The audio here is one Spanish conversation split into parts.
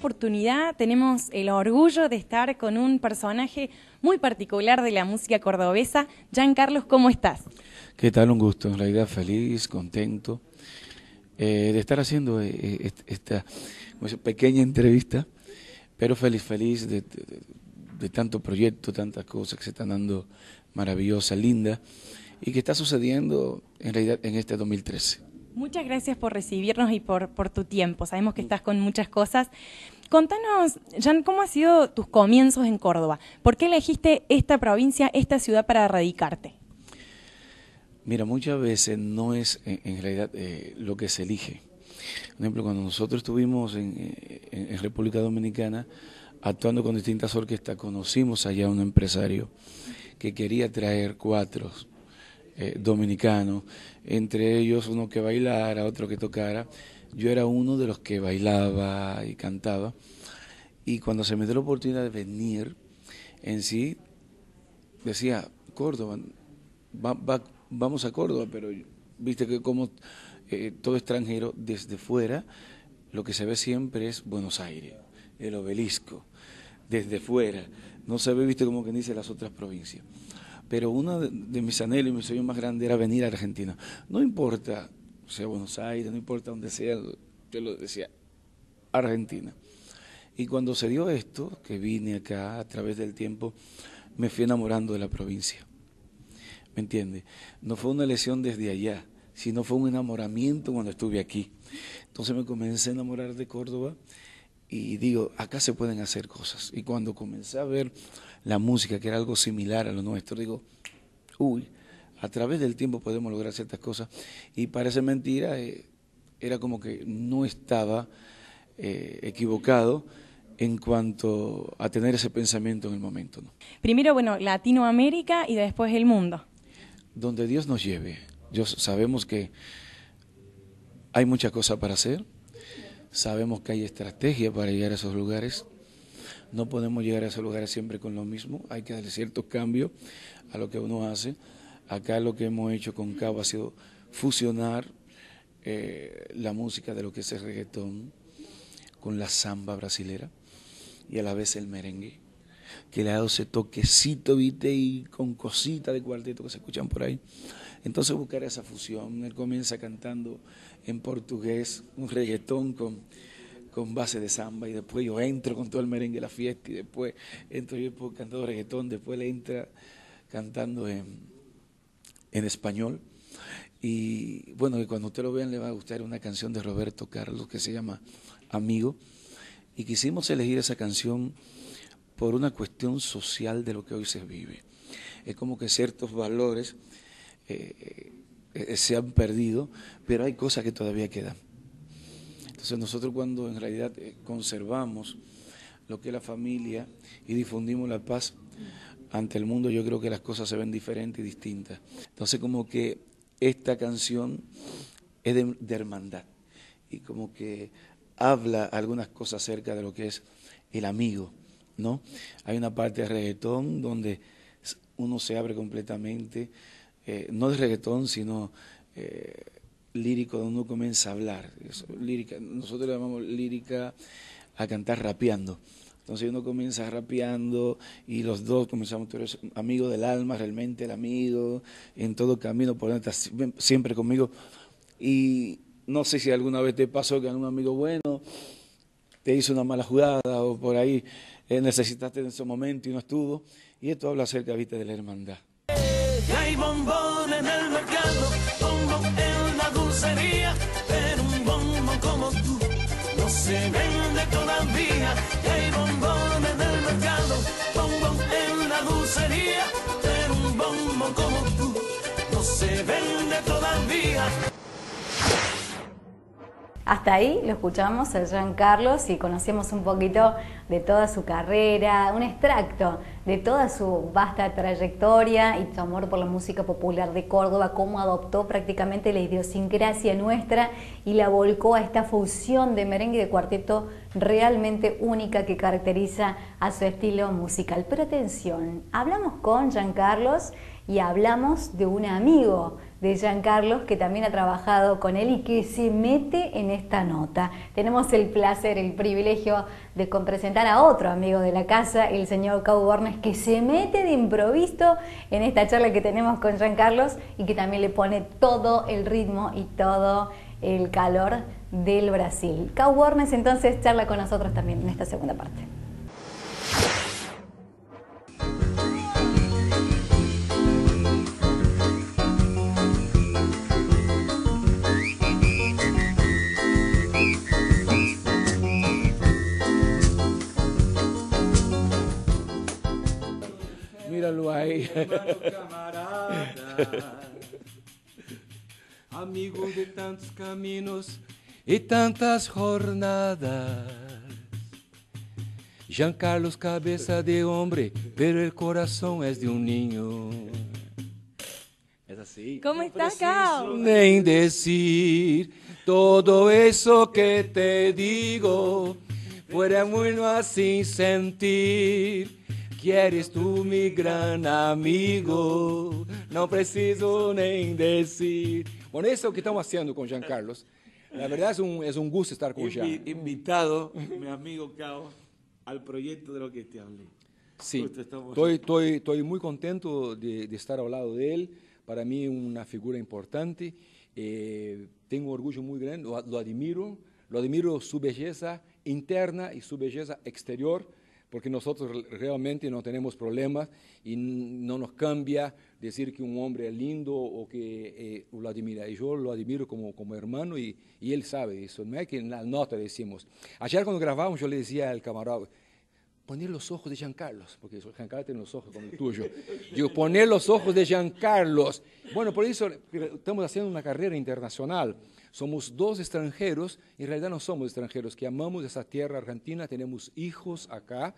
oportunidad tenemos el orgullo de estar con un personaje muy particular de la música cordobesa. Jean Carlos, ¿cómo estás? ¿Qué tal? Un gusto, en realidad feliz, contento de estar haciendo esta pequeña entrevista, pero feliz de tanto proyecto, tantas cosas que se están dando maravillosas, lindas, y que está sucediendo en realidad en este 2013. Muchas gracias por recibirnos y por tu tiempo. Sabemos que estás con muchas cosas. Contanos, Jean, ¿cómo han sido tus comienzos en Córdoba? ¿Por qué elegiste esta provincia, esta ciudad para radicarte? Mira, muchas veces no es en realidad lo que se elige. Por ejemplo, cuando nosotros estuvimos en República Dominicana actuando con distintas orquestas, conocimos allá a un empresario que quería traer cuatros dominicanos, entre ellos uno que bailara, otro que tocara. Yo era uno de los que bailaba y cantaba, y cuando se me dio la oportunidad de venir, en sí decía, Córdoba, vamos a Córdoba, pero viste que como todo extranjero desde fuera, lo que se ve siempre es Buenos Aires, el obelisco, desde fuera, no se ve, viste, como que dice las otras provincias. Pero uno de mis anhelos y mi sueño más grande era venir a Argentina. No importa, sea Buenos Aires, no importa donde sea, yo lo decía, Argentina. Y cuando se dio esto, que vine acá, a través del tiempo, me fui enamorando de la provincia. ¿Me entiendes? No fue una elección desde allá, sino fue un enamoramiento cuando estuve aquí. Entonces me comencé a enamorar de Córdoba y digo, acá se pueden hacer cosas. Y cuando comencé a ver la música, que era algo similar a lo nuestro, digo, uy, a través del tiempo podemos lograr ciertas cosas. Y parece mentira, era como que no estaba equivocado en cuanto a tener ese pensamiento en el momento, ¿no? Primero, bueno, Latinoamérica y después el mundo. Donde Dios nos lleve. Sabemos que hay muchas cosas para hacer, sabemos que hay estrategia para llegar a esos lugares. No podemos llegar a esos lugares siempre con lo mismo, hay que darle ciertos cambios a lo que uno hace. Acá lo que hemos hecho con Cabo ha sido fusionar la música de lo que es el reggaetón con la samba brasilera y a la vez el merengue, que le ha dado ese toquecito, viste, y con cositas de cuarteto que se escuchan por ahí. Entonces buscar esa fusión. Él comienza cantando en portugués un reggaetón con base de samba, y después yo entro con todo el merengue a la fiesta, y después entro yo cantando reggaetón, después le entra cantando en español. Y bueno, y cuando usted lo vean le va a gustar una canción de Roberto Carlos que se llama Amigo, y quisimos elegir esa canción por una cuestión social de lo que hoy se vive. Es como que ciertos valores se han perdido, pero hay cosas que todavía quedan. Entonces nosotros, cuando en realidad conservamos lo que es la familia y difundimos la paz ante el mundo, yo creo que las cosas se ven diferentes y distintas. Entonces como que esta canción es de hermandad, y como que habla algunas cosas acerca de lo que es el amigo, ¿no? Hay una parte de reggaetón donde uno se abre completamente, no de reggaetón, sino lírico, donde uno comienza a hablar. Es lírica, nosotros le llamamos lírica a cantar rapeando. Entonces uno comienza rapeando y los dos comenzamos, tú eres amigo del alma, realmente el amigo, en todo camino, por donde estás siempre conmigo. Y no sé si alguna vez te pasó que algún amigo bueno te hizo una mala jugada, o por ahí necesitaste en ese momento y no estuvo. Y esto habla acerca, viste, de la hermandad. Hay bombón en el mercado, bombón en la dulcería, pero un bombón como tú no se vende todavía. Hay bombón en el mercado, bombón en la dulcería, pero un bombón como tú no se vende todavía. Hasta ahí lo escuchamos a Jean Carlos y conocemos un poquito de toda su carrera, un extracto de toda su vasta trayectoria y su amor por la música popular de Córdoba, cómo adoptó prácticamente la idiosincrasia nuestra y la volcó a esta fusión de merengue y de cuarteto realmente única que caracteriza a su estilo musical. Pero atención, hablamos con Jean Carlos y hablamos de un amigo, de Jean Carlos, que también ha trabajado con él y que se mete en esta nota. Tenemos el placer, el privilegio de presentar a otro amigo de la casa, el señor Cau Bornes, que se mete de improviso en esta charla que tenemos con Jean Carlos y que también le pone todo el ritmo y todo el calor del Brasil. Cau Bornes entonces charla con nosotros también en esta segunda parte. Míralo ahí. Amigo de tantos caminos y tantas jornadas, Jean Carlos cabeza de hombre, pero el corazón es de un niño. Es así. ¿Cómo estás, Cabo? Ni decir todo eso que te digo, fuera bueno así sentir. Quieres tú mi gran amigo, no preciso ni decir. Bueno, eso que estamos haciendo con Jean Carlos, la verdad es un gusto estar con Jean. Invitado, mi amigo Cabo, al proyecto de lo que te hablé. Sí, estoy muy contento de estar al lado de él, para mí una figura importante, tengo un orgullo muy grande, lo admiro su belleza interna y su belleza exterior, porque nosotros realmente no tenemos problemas y no nos cambia decir que un hombre es lindo o que lo admira. Y yo lo admiro como hermano y él sabe eso. No es que en la nota decimos. Ayer cuando grabamos yo le decía al camarada, poner los ojos de Jean Carlos, porque Jean Carlos tiene los ojos como el tuyo. Digo, poner los ojos de Jean Carlos. Bueno, por eso estamos haciendo una carrera internacional. Somos dos extranjeros, en realidad no somos extranjeros, que amamos esa tierra argentina, tenemos hijos acá,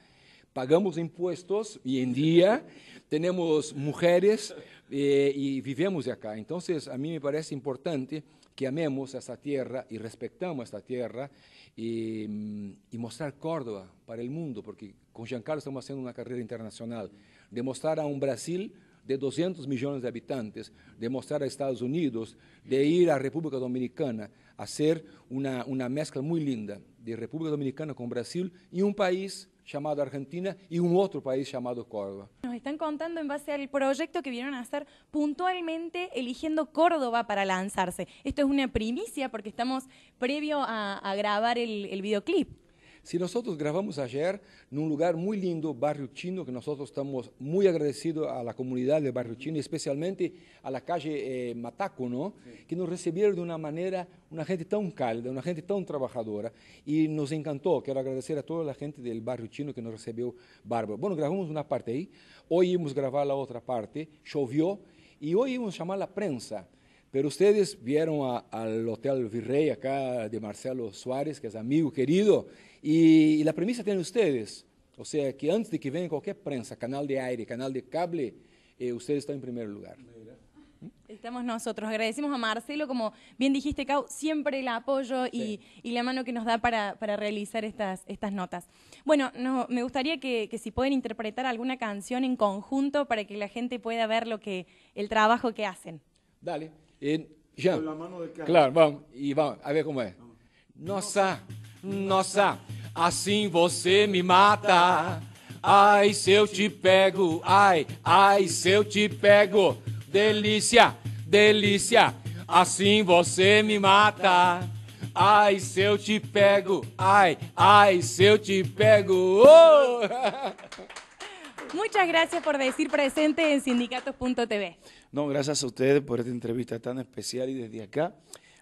pagamos impuestos y en día, tenemos mujeres y vivimos de acá. Entonces a mí me parece importante que amemos a esta tierra y respetamos esta tierra y mostrar Córdoba para el mundo, porque con Jean Carlos estamos haciendo una carrera internacional, demostrar a un Brasil de 200 millones de habitantes, de mostrar a Estados Unidos, de ir a República Dominicana, hacer una mezcla muy linda de República Dominicana con Brasil y un país llamado Argentina y un otro país llamado Córdoba. Nos están contando en base al proyecto que vinieron a hacer puntualmente eligiendo Córdoba para lanzarse. Esto es una primicia porque estamos previo a grabar el videoclip. Si nosotros grabamos ayer en un lugar muy lindo, Barrio Chino, que nosotros estamos muy agradecidos a la comunidad de Barrio Chino, especialmente a la calle Mataco, ¿no? Sí. Que nos recibieron de una manera, una gente tan cálida, una gente tan trabajadora, y nos encantó. Quiero agradecer a toda la gente del Barrio Chino que nos recibió bárbaro. Bueno, grabamos una parte ahí, hoy íbamos a grabar la otra parte, llovió, y hoy íbamos a llamar a la prensa. Pero ustedes vieron al Hotel Virrey acá de Marcelo Suárez, que es amigo querido, y la premisa tienen ustedes. O sea, que antes de que venga cualquier prensa, canal de aire, canal de cable, ustedes están en primer lugar. Estamos nosotros. Agradecemos a Marcelo, como bien dijiste, Cau, siempre el apoyo y, sí, y la mano que nos da para realizar estas notas. Bueno, me gustaría que si pueden interpretar alguna canción en conjunto para que la gente pueda ver el trabajo que hacen. Dale. Já, claro, vamos, e vamos, a ver como é. Nossa, nossa, assim você me mata. Ai, se eu te pego, ai, ai, se eu te pego. Delícia, delícia, assim você me mata. Ai, se eu te pego, ai, ai, se eu te pego. Oh! Muchas gracias por decir presente en Sindicatos.tv. No, gracias a ustedes por esta entrevista tan especial y desde acá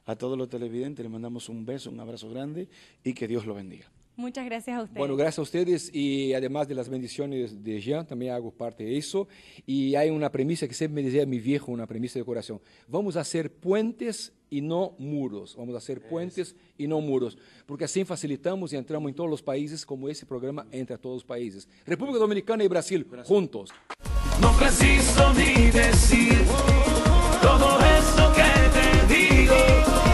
a todos los televidentes les mandamos un beso, un abrazo grande y que Dios los bendiga. Muchas gracias a ustedes. Bueno, gracias a ustedes y además de las bendiciones de Jean, también hago parte de eso y hay una premisa que siempre me decía mi viejo, una premisa de corazón. Vamos a hacer puentes y no muros, vamos a hacer puentes y no muros, porque así facilitamos y entramos en todos los países como ese programa entra a todos los países. República Dominicana y Brasil, juntos. No preciso ni decir todo eso que te digo.